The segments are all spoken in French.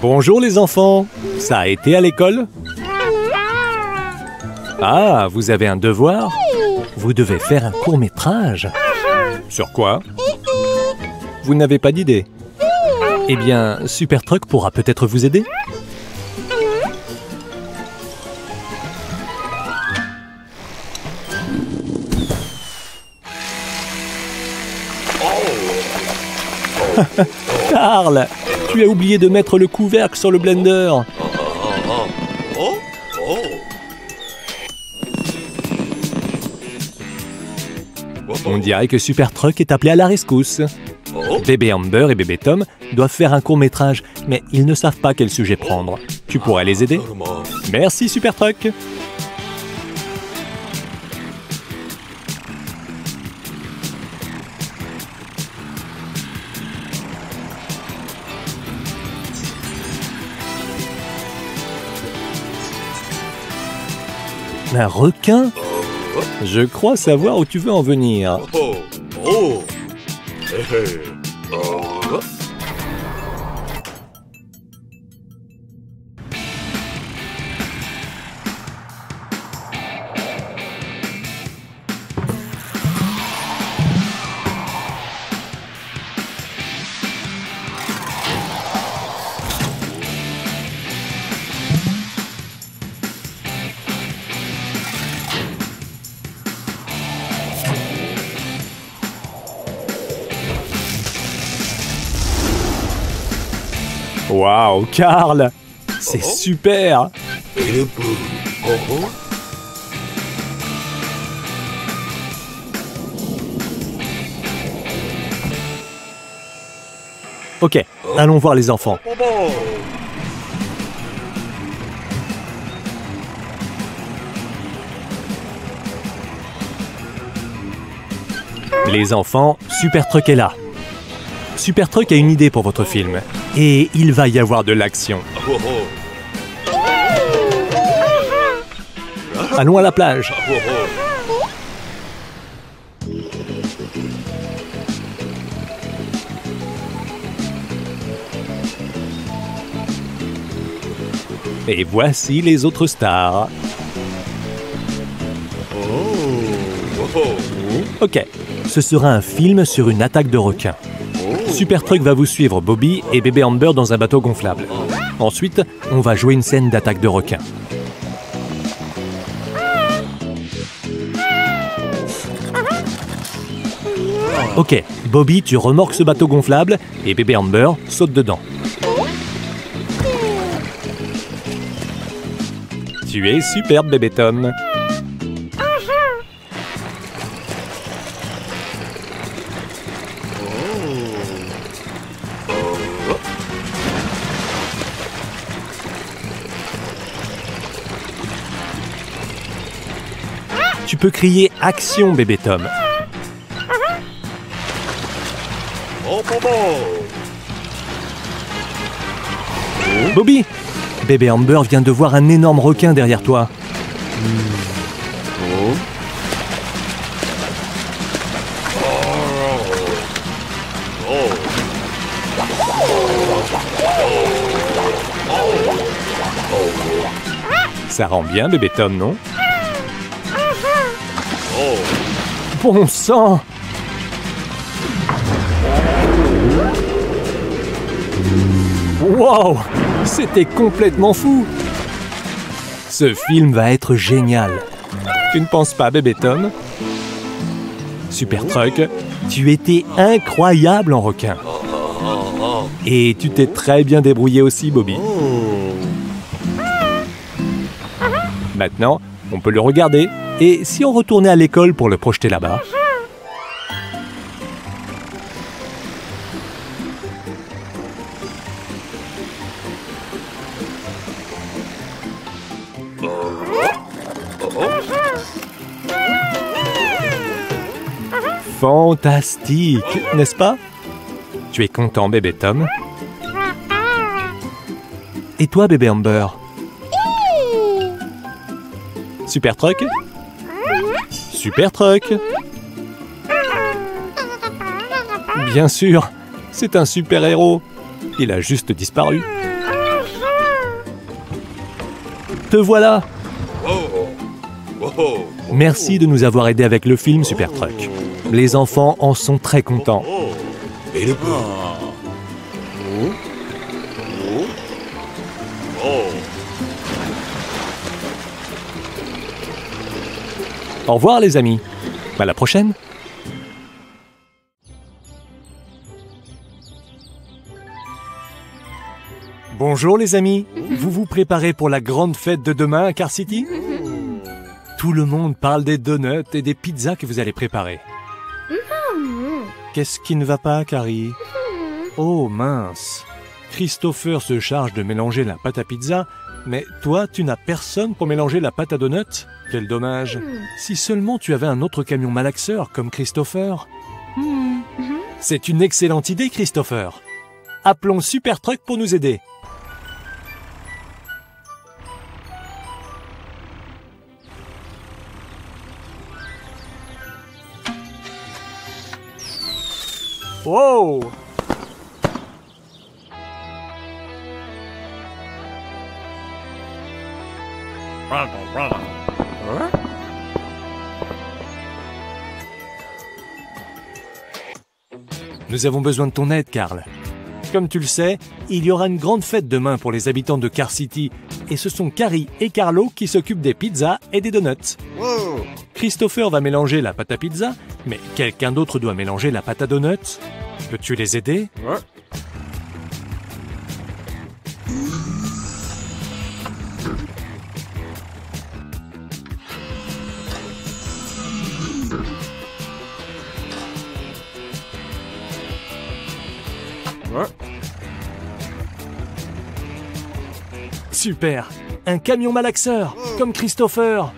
Bonjour les enfants, ça a été à l'école? Ah, vous avez un devoir? Vous devez faire un court-métrage. Sur quoi? Vous n'avez pas d'idée? Eh bien, Super Truck pourra peut-être vous aider. Carl, tu as oublié de mettre le couvercle sur le blender. On dirait que Super Truck est appelé à la rescousse. Bébé Amber et Bébé Tom doivent faire un court-métrage, mais ils ne savent pas quel sujet prendre. Tu pourrais les aider? Merci Super Truck. Un requin? Je crois savoir où tu veux en venir. Waouh, Carl, c'est super! Ok, allons voir les enfants. Les enfants, Super Truck est là. Super Truck a une idée pour votre film. Et il va y avoir de l'action. Allons à la plage. Et voici les autres stars. Ok, ce sera un film sur une attaque de requins. Super Truck va vous suivre Bobby et Bébé Amber dans un bateau gonflable. Ensuite, on va jouer une scène d'attaque de requins. Ok, Bobby, tu remorques ce bateau gonflable et Bébé Amber saute dedans. Tu es superbe, Bébé Tom. Tu peux crier « Action, Bébé Tom ». Bobby, Bébé Amber vient de voir un énorme requin derrière toi. Ça rend bien, Bébé Tom, non ? Bon sang! Wow! C'était complètement fou! Ce film va être génial! Tu ne penses pas, Bébé Tom? Super Truck, tu étais incroyable en requin! Et tu t'es très bien débrouillé aussi, Bobby! Maintenant, on peut le regarder. Et si on retournait à l'école pour le projeter là-bas? Fantastique, n'est-ce pas? Tu es content, Bébé Tom? Et toi, Bébé Amber? Super Truck? Super Truck! Bien sûr, c'est un super-héros. Il a juste disparu. Te voilà! Merci de nous avoir aidés avec le film Super Truck. Les enfants en sont très contents. Et le bruit. Au revoir les amis. À la prochaine. Bonjour les amis. Vous vous préparez pour la grande fête de demain à Car City? Tout le monde parle des donuts et des pizzas que vous allez préparer. Qu'est-ce qui ne va pas, Carrie? Oh mince. Christopher se charge de mélanger la pâte à pizza, mais toi, tu n'as personne pour mélanger la pâte à donuts? Quel dommage. Si seulement tu avais un autre camion malaxeur comme Christopher. C'est une excellente idée, Christopher. Appelons Super Truck pour nous aider. Wow! Hein? Nous avons besoin de ton aide, Carl. Comme tu le sais, il y aura une grande fête demain pour les habitants de Car City. Et ce sont Carrie et Carlo qui s'occupent des pizzas et des donuts. Wow. Christopher va mélanger la pâte à pizza, mais quelqu'un d'autre doit mélanger la pâte à donuts. Peux-tu les aider? Ouais. Super! Un camion malaxeur, comme Christopher!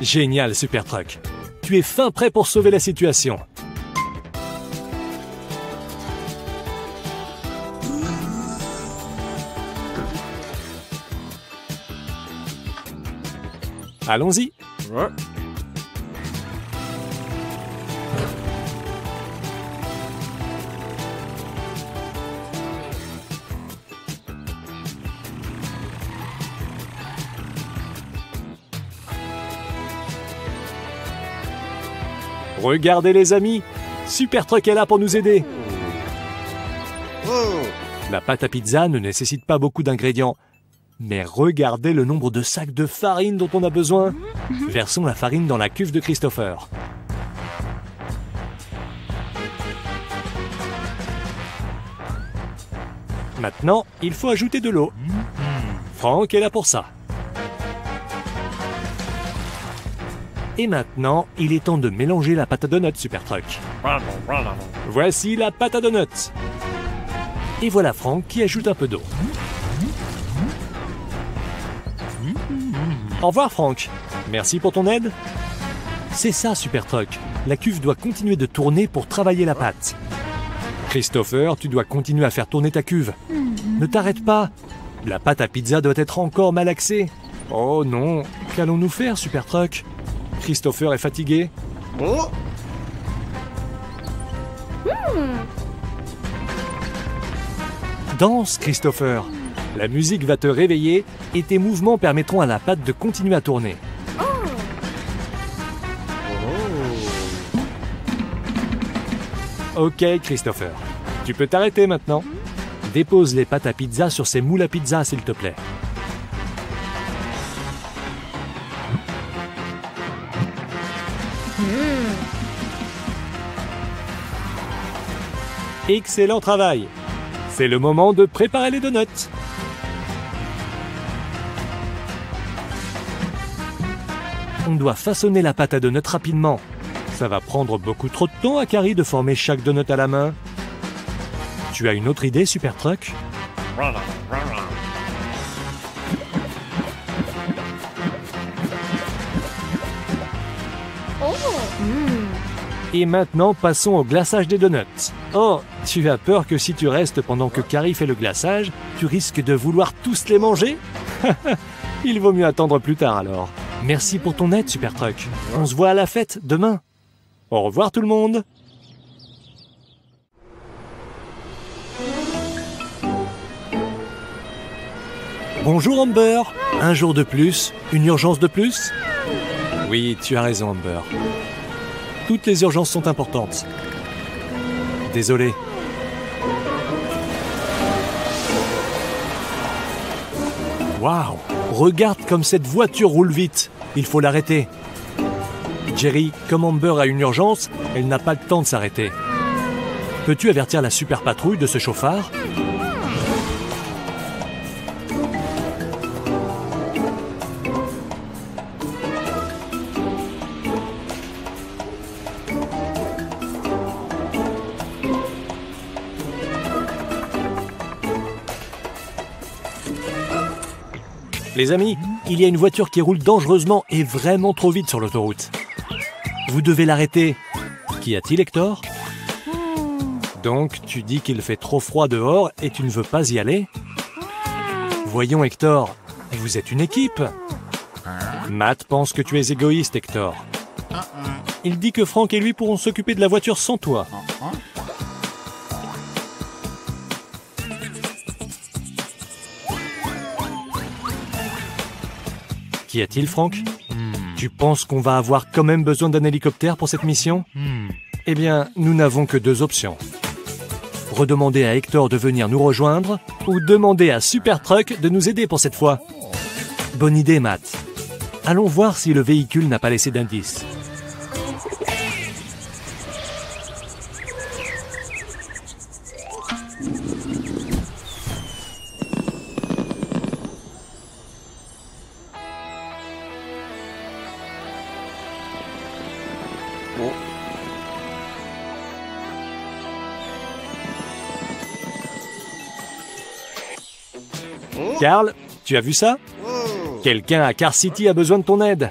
Génial, Super Truck. Tu es fin prêt pour sauver la situation. Allons-y. Ouais. Regardez les amis, Super Truck est là pour nous aider. La pâte à pizza ne nécessite pas beaucoup d'ingrédients. Mais regardez le nombre de sacs de farine dont on a besoin. Versons la farine dans la cuve de Christopher. Maintenant, il faut ajouter de l'eau. Franck est là pour ça. Et maintenant, il est temps de mélanger la pâte à donuts, Super Truck. Voici la pâte à donuts. Et voilà Franck qui ajoute un peu d'eau. Au revoir Franck. Merci pour ton aide. C'est ça, Super Truck. La cuve doit continuer de tourner pour travailler la pâte. Christopher, tu dois continuer à faire tourner ta cuve. Ne t'arrête pas. La pâte à pizza doit être encore malaxée. Oh non, qu'allons-nous faire, Super Truck? Christopher est fatigué. Oh. Danse, Christopher. La musique va te réveiller et tes mouvements permettront à la pâte de continuer à tourner. Ok, Christopher. Tu peux t'arrêter maintenant. Dépose les pâtes à pizza sur ces moules à pizza, s'il te plaît. Excellent travail. C'est le moment de préparer les donuts. On doit façonner la pâte à donuts rapidement. Ça va prendre beaucoup trop de temps à Carrie de former chaque donut à la main. Tu as une autre idée, Super Truck? Et maintenant, passons au glaçage des donuts. Oh, tu as peur que si tu restes pendant que Carrie fait le glaçage, tu risques de vouloir tous les manger? Il vaut mieux attendre plus tard alors. Merci pour ton aide, Super Truck. On se voit à la fête demain. Au revoir tout le monde. Bonjour Amber. Un jour de plus, une urgence de plus? Oui, tu as raison Amber. Toutes les urgences sont importantes. Désolé. Waouh! Regarde comme cette voiture roule vite. Il faut l'arrêter. Jerry, comme Amber a une urgence, elle n'a pas le temps de s'arrêter. Peux-tu avertir la super patrouille de ce chauffard? Les amis, il y a une voiture qui roule dangereusement et vraiment trop vite sur l'autoroute. Vous devez l'arrêter. Qu'y a-t-il, Hector? Donc, tu dis qu'il fait trop froid dehors et tu ne veux pas y aller? Voyons, Hector, vous êtes une équipe. Matt pense que tu es égoïste, Hector. Il dit que Franck et lui pourront s'occuper de la voiture sans toi. Qu'y a-t-il, Franck? Tu penses qu'on va avoir quand même besoin d'un hélicoptère pour cette mission? Eh bien, nous n'avons que deux options. Redemander à Hector de venir nous rejoindre ou demander à Super Truck de nous aider pour cette fois. Bonne idée, Matt. Allons voir si le véhicule n'a pas laissé d'indice. Carl, tu as vu ça? Quelqu'un à Car City a besoin de ton aide.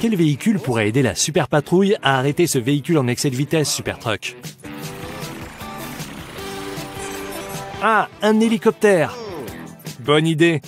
Quel véhicule pourrait aider la super patrouille à arrêter ce véhicule en excès de vitesse, Super Truck? Ah, un hélicoptère! Bonne idée!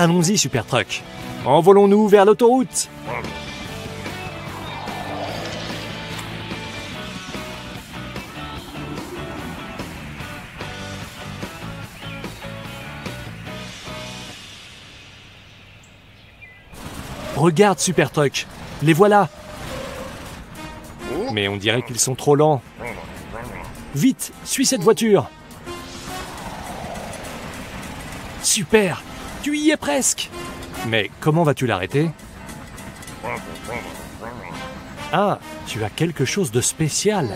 Allons-y, Super Truck. Envolons-nous vers l'autoroute. Regarde, Super Truck. Les voilà. Mais on dirait qu'ils sont trop lents. Vite, suis cette voiture. Super! Tu y es presque! Mais comment vas-tu l'arrêter? Ah, tu as quelque chose de spécial.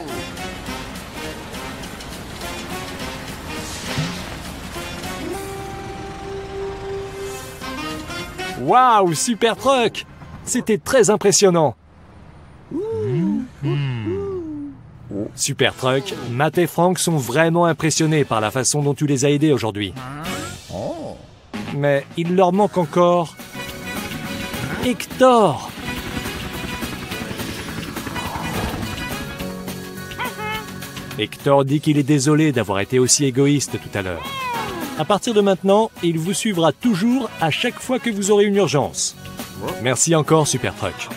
Waouh, Super Truck! C'était très impressionnant. Super Truck, Matt et Franck sont vraiment impressionnés par la façon dont tu les as aidés aujourd'hui. Mais il leur manque encore... Hector! Hector dit qu'il est désolé d'avoir été aussi égoïste tout à l'heure. À partir de maintenant, il vous suivra toujours à chaque fois que vous aurez une urgence. Merci encore, Super Truck.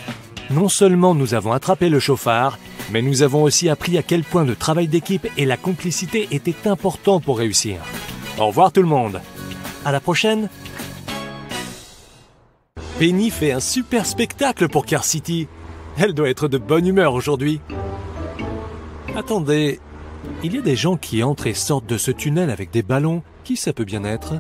Non seulement nous avons attrapé le chauffard, mais nous avons aussi appris à quel point le travail d'équipe et la complicité étaient importants pour réussir. Au revoir tout le monde. À la prochaine. Penny fait un super spectacle pour Car City. Elle doit être de bonne humeur aujourd'hui. Attendez, il y a des gens qui entrent et sortent de ce tunnel avec des ballons. Qui ça peut bien être?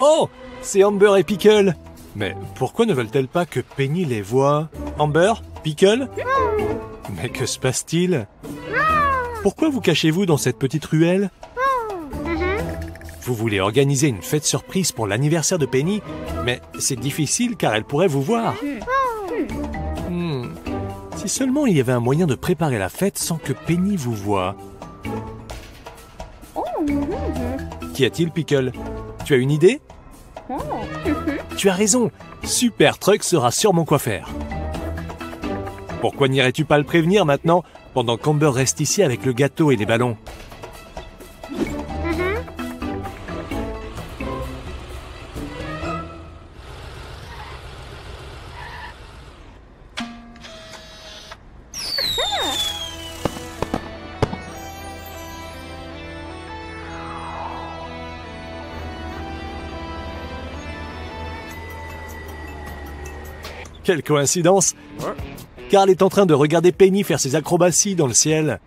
Oh, c'est Amber et Pickle. Mais pourquoi ne veulent-elles pas que Penny les voie? Amber? Pickle? Mais que se passe-t-il? Pourquoi vous cachez-vous dans cette petite ruelle? Vous voulez organiser une fête surprise pour l'anniversaire de Penny, mais c'est difficile car elle pourrait vous voir. Si seulement il y avait un moyen de préparer la fête sans que Penny vous voie. Qu'y a-t-il, Pickle? Tu as une idée? Tu as raison. Super Truck saura sûrement quoi faire. Pourquoi n'irais-tu pas le prévenir maintenant, pendant qu'Amber reste ici avec le gâteau et les ballons? Quelle coïncidence! Carl est en train de regarder Penny faire ses acrobaties dans le ciel.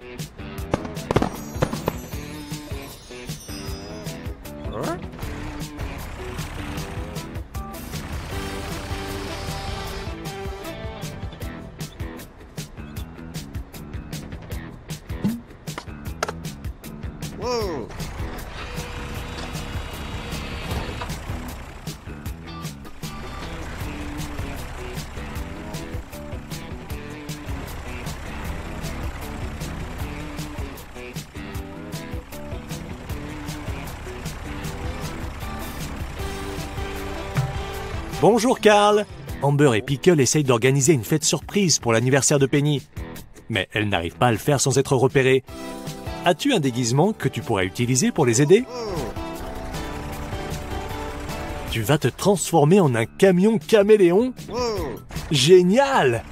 Bonjour Carl! Amber et Pickle essayent d'organiser une fête surprise pour l'anniversaire de Penny. Mais elles n'arrivent pas à le faire sans être repérées. As-tu un déguisement que tu pourrais utiliser pour les aider? Tu vas te transformer en un camion caméléon? Génial!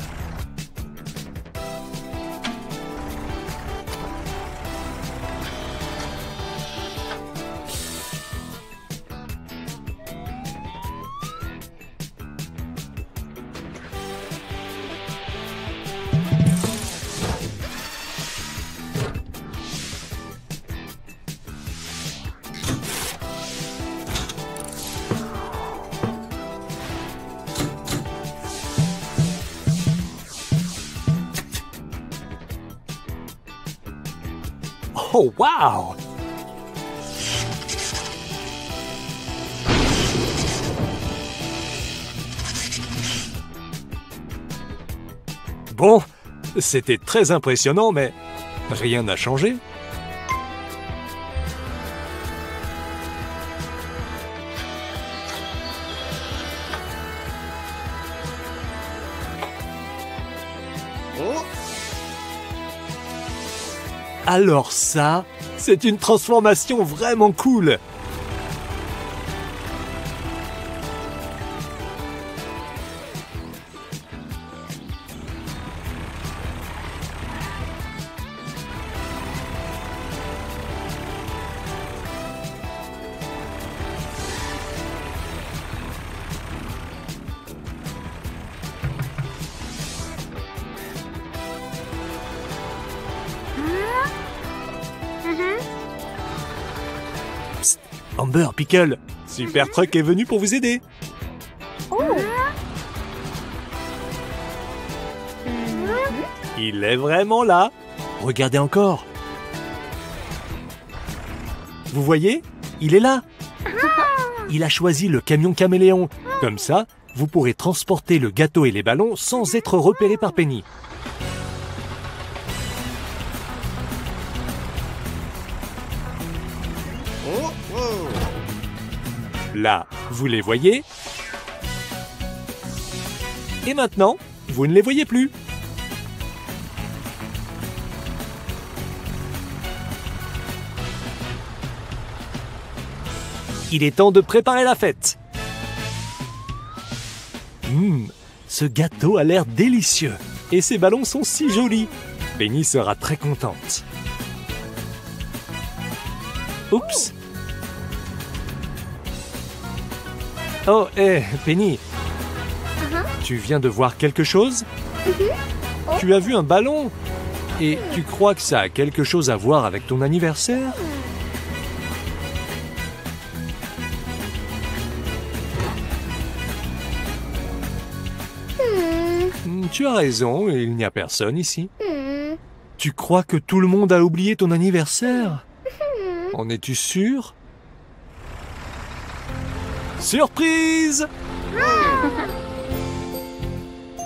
Oh, wow! Bon, c'était très impressionnant, mais rien n'a changé. Alors ça, c'est une transformation vraiment cool! Amber, Pickle, Super Truck est venu pour vous aider. Il est vraiment là. Regardez encore. Vous voyez? Il est là. il a choisi le camion caméléon. Comme ça, vous pourrez transporter le gâteau et les ballons sans être repéré par Penny. Là, vous les voyez. Et maintenant, vous ne les voyez plus. Il est temps de préparer la fête. Ce gâteau a l'air délicieux. Et ces ballons sont si jolis. Penny sera très contente. Oups. Oh, hé, Penny. Tu viens de voir quelque chose? Tu as vu un ballon? Et tu crois que ça a quelque chose à voir avec ton anniversaire? Tu as raison, il n'y a personne ici. Tu crois que tout le monde a oublié ton anniversaire? En es-tu sûr? Surprise!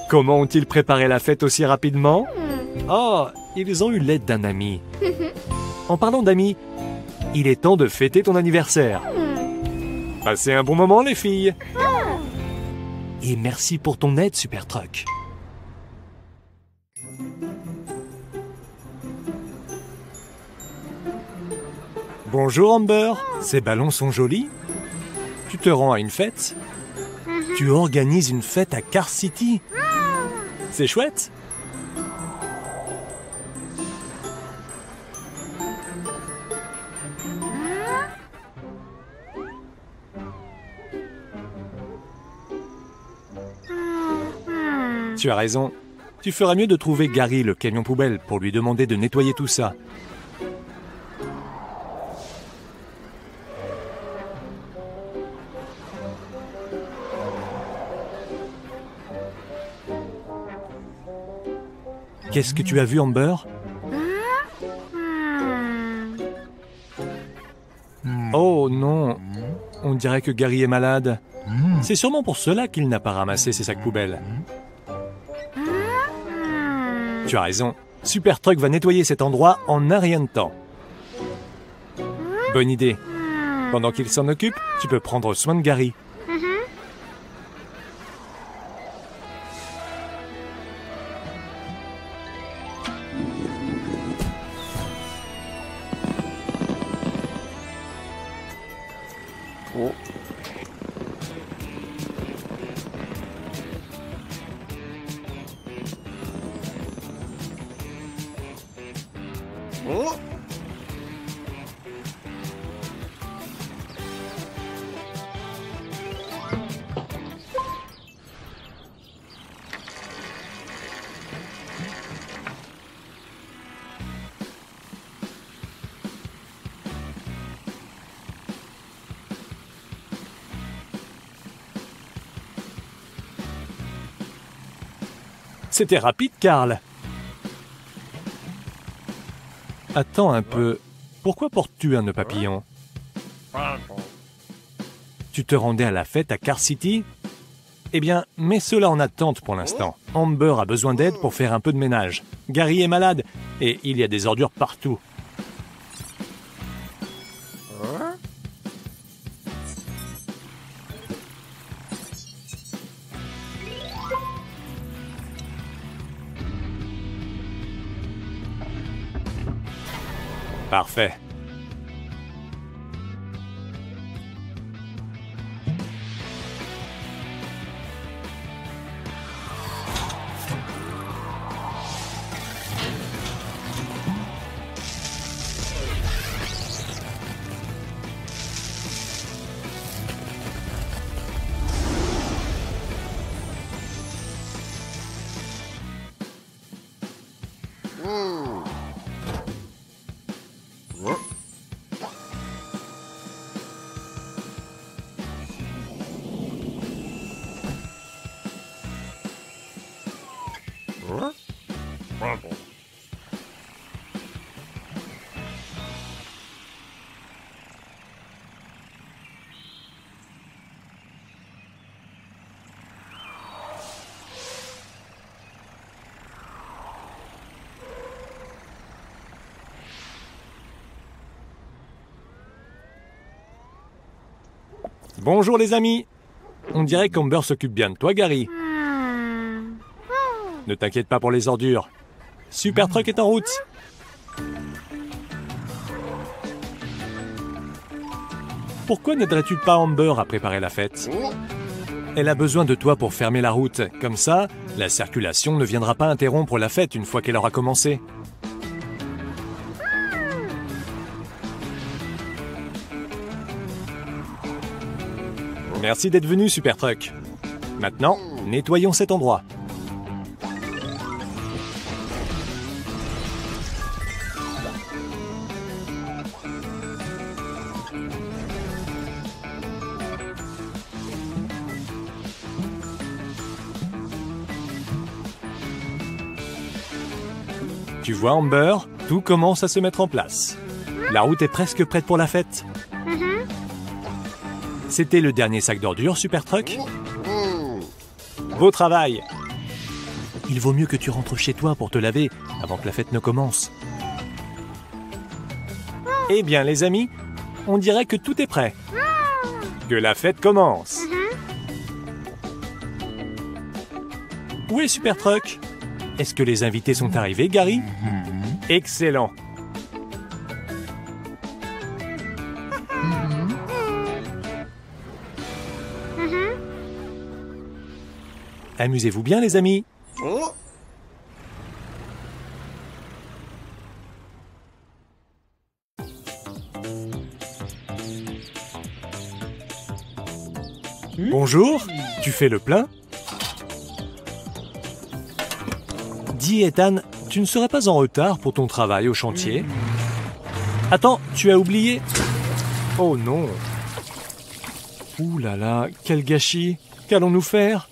Comment ont-ils préparé la fête aussi rapidement? Oh, ils ont eu l'aide d'un ami. En parlant d'amis, il est temps de fêter ton anniversaire. Passez un bon moment, les filles. Et merci pour ton aide, Super Truck. Bonjour Amber, ces ballons sont jolis. Tu te rends à une fête? Tu organises une fête à Car City? C'est chouette? Tu as raison. Tu feras mieux de trouver Gary, le camion poubelle, pour lui demander de nettoyer tout ça. Qu'est-ce que tu as vu, Amber? Oh non, on dirait que Gary est malade. C'est sûrement pour cela qu'il n'a pas ramassé ses sacs poubelles. Tu as raison, Super Truck va nettoyer cet endroit en un rien de temps. Bonne idée. Pendant qu'il s'en occupe, tu peux prendre soin de Gary. C'était rapide, Carl. Attends un peu. Pourquoi portes-tu un nœud papillon? Tu te rendais à la fête à Car City? Eh bien, mets cela en attente pour l'instant. Amber a besoin d'aide pour faire un peu de ménage. Gary est malade et il y a des ordures partout. Parfait. Bonjour les amis. On dirait qu'Amber s'occupe bien de toi, Gary. Ne t'inquiète pas pour les ordures. Super Truck est en route. Pourquoi n'aiderais-tu pas Amber à préparer la fête? Elle a besoin de toi pour fermer la route. Comme ça, la circulation ne viendra pas interrompre la fête une fois qu'elle aura commencé. Merci d'être venu, Super Truck. Maintenant, nettoyons cet endroit. Tu vois, Amber, tout commence à se mettre en place. La route est presque prête pour la fête. C'était le dernier sac d'ordures, Super Truck. Beau travail. Il vaut mieux que tu rentres chez toi pour te laver avant que la fête ne commence. Eh bien, les amis, on dirait que tout est prêt. Que la fête commence. Où est Super Truck? Est-ce que les invités sont arrivés, Gary? Excellent. Amusez-vous bien, les amis. Bonjour, tu fais le plein? Dis, Ethan, tu ne serais pas en retard pour ton travail au chantier? Attends, tu as oublié? Oh non! Ouh là là, quel gâchis! Qu'allons-nous faire?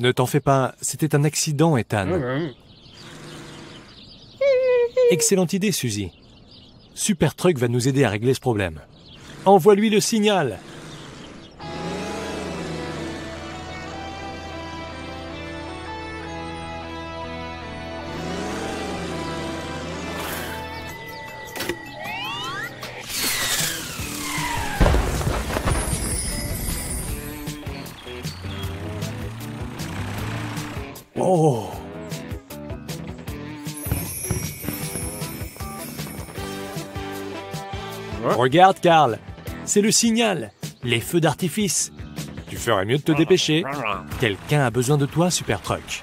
Ne t'en fais pas, c'était un accident, Ethan. Excellente idée, Suzy. Super Truck va nous aider à régler ce problème. Envoie-lui le signal. Oh! Regarde, Carl, c'est le signal, les feux d'artifice. Tu ferais mieux de te dépêcher. Quelqu'un a besoin de toi, Super Truck.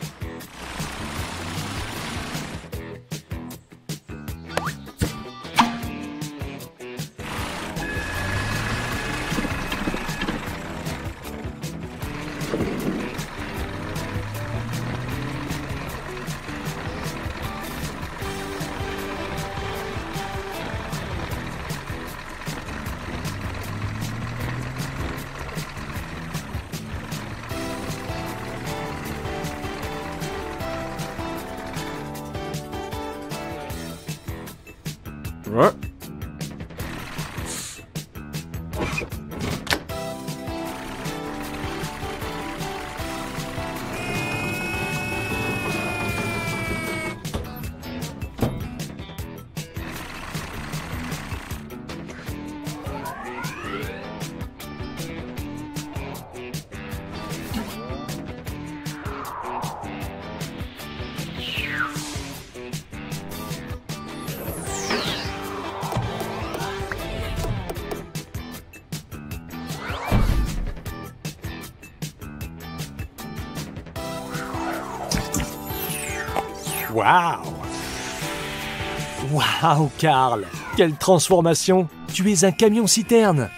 Waouh, Carl! Quelle transformation! Tu es un camion-citerne!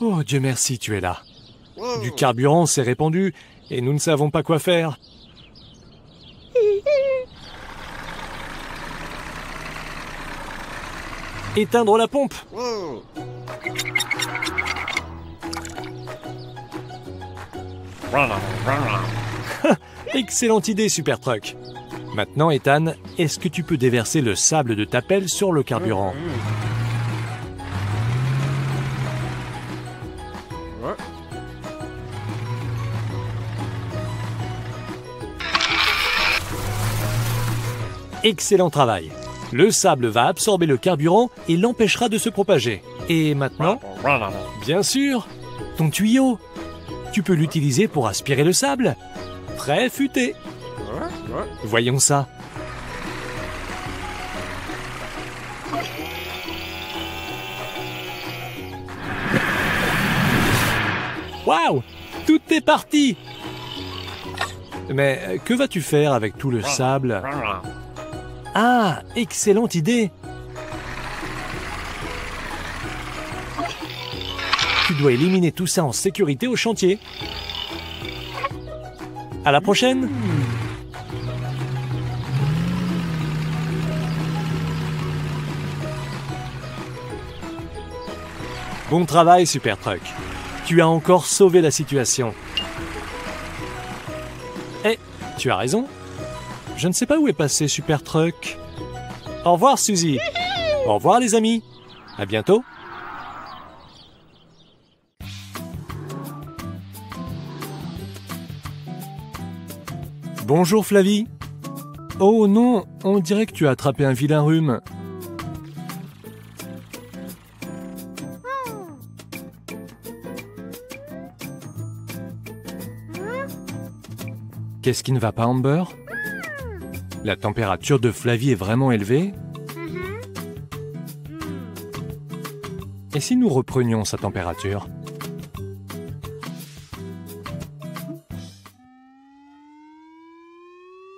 Oh, Dieu merci, tu es là. Du carburant s'est répandu et nous ne savons pas quoi faire. Éteindre la pompe. Excellente idée, Super Truck. Maintenant, Ethan, est-ce que tu peux déverser le sable de ta pelle sur le carburant? Excellent travail. Le sable va absorber le carburant et l'empêchera de se propager. Et maintenant, bien sûr, ton tuyau. Tu peux l'utiliser pour aspirer le sable. Très futé. Voyons ça. Waouh! Tout est parti! Mais que vas-tu faire avec tout le sable? Ah, excellente idée! Tu dois éliminer tout ça en sécurité au chantier. À la prochaine! Bon travail, Super Truck. Tu as encore sauvé la situation. Eh, tu as raison. Je ne sais pas où est passé Super Truck. Au revoir, Suzy. Au revoir, les amis. À bientôt. Bonjour, Flavie. Oh non, on dirait que tu as attrapé un vilain rhume. Qu'est-ce qui ne va pas, Amber? La température de Flavie est vraiment élevée. Et si nous reprenions sa température?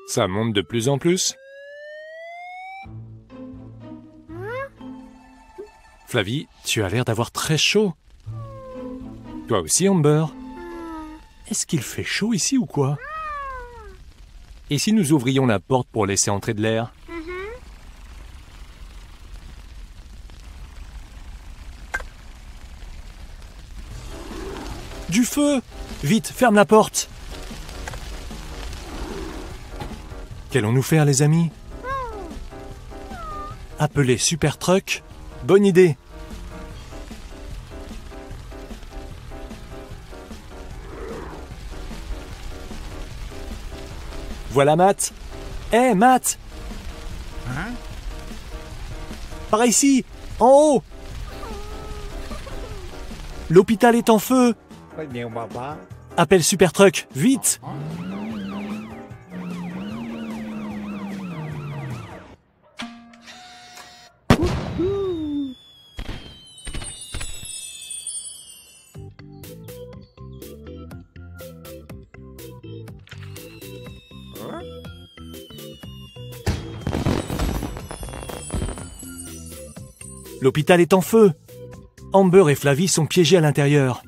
Ça monte de plus en plus. Flavie, tu as l'air d'avoir très chaud. Toi aussi, Amber. Est-ce qu'il fait chaud ici ou quoi? Et si nous ouvrions la porte pour laisser entrer de l'air? Du feu! Vite, ferme la porte! Qu'allons-nous faire, les amis? Appeler Super Truck? Bonne idée! Voilà Matt. Hé, Matt! Par ici! En haut! L'hôpital est en feu! Appelle Super Truck, vite! L'hôpital est en feu. Amber et Flavie sont piégés à l'intérieur.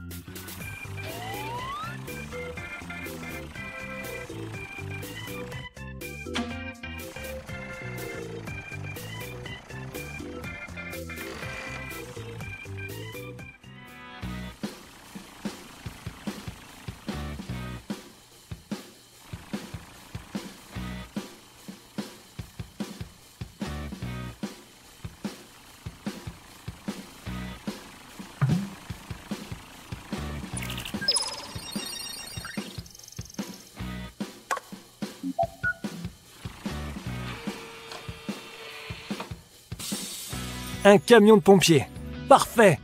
Un camion de pompiers. Parfait.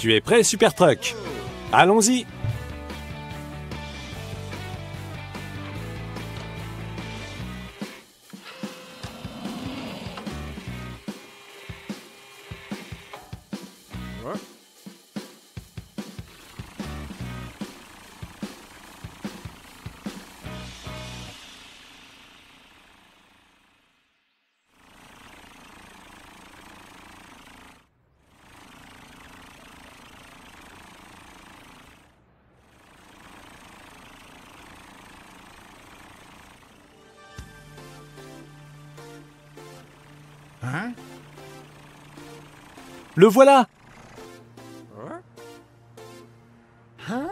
Tu es prêt, Super Truck? Allons-y! Ouais. Hein? Le voilà! Hein? Hein?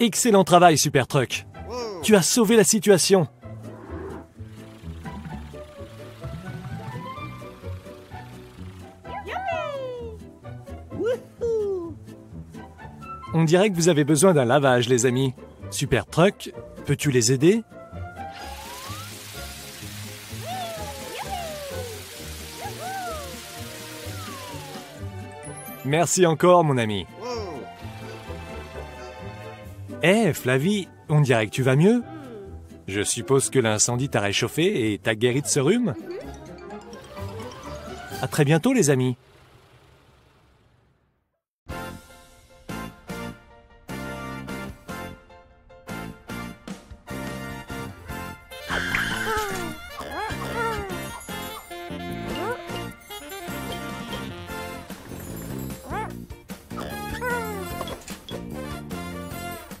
Excellent travail, Super Truck. Wow. Tu as sauvé la situation. On dirait que vous avez besoin d'un lavage, les amis. Super Truck, peux-tu les aider? Merci encore, mon ami. Eh, hey, Flavie, on dirait que tu vas mieux. Je suppose que l'incendie t'a réchauffé et t'a guéri de ce rhume. À très bientôt, les amis.